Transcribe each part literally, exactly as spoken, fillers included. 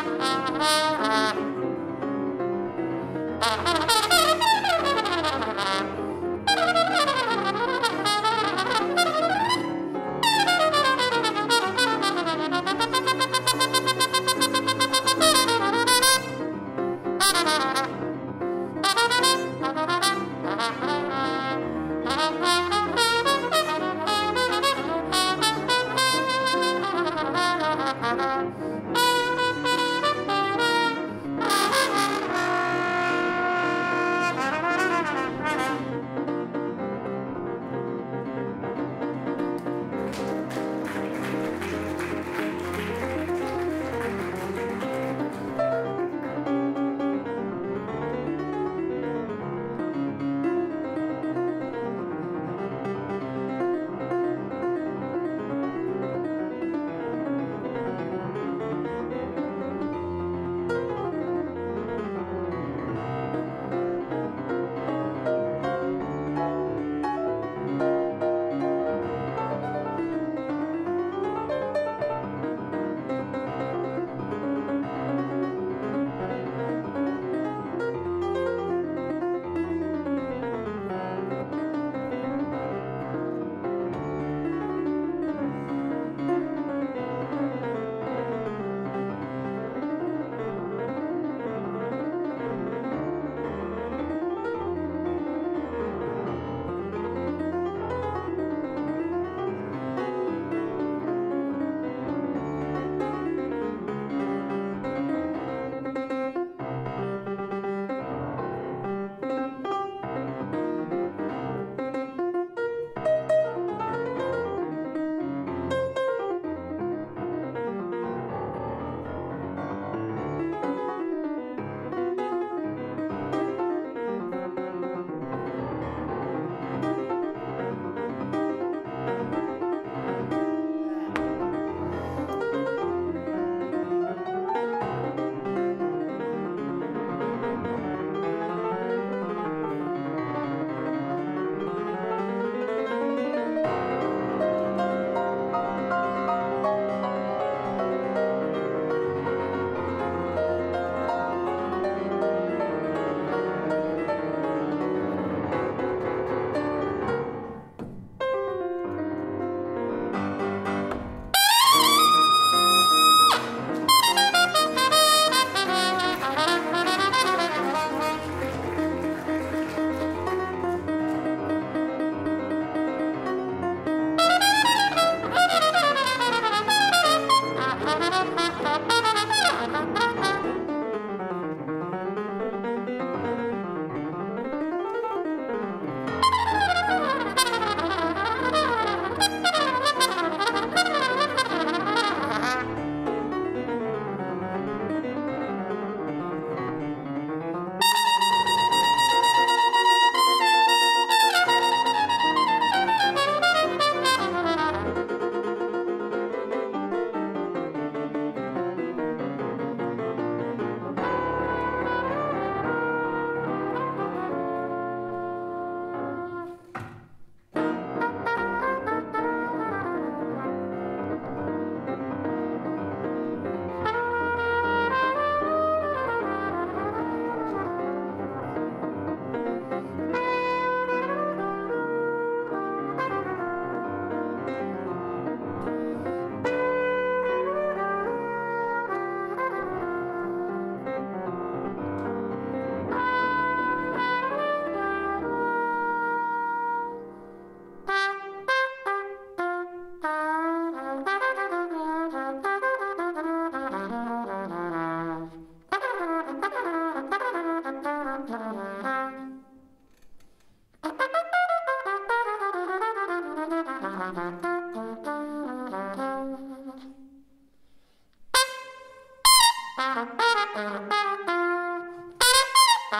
Bye.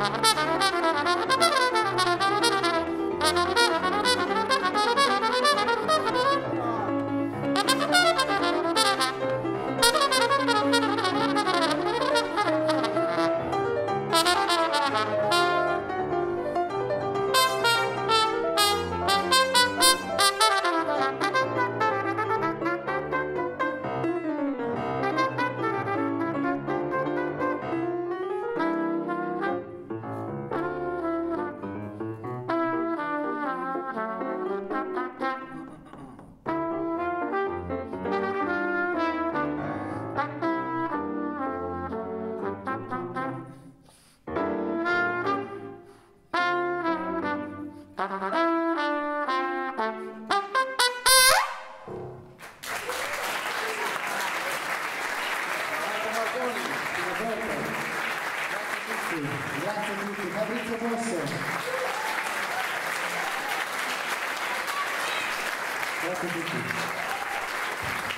Grazie a tutti, Fabrizio Posso. Grazie a tutti.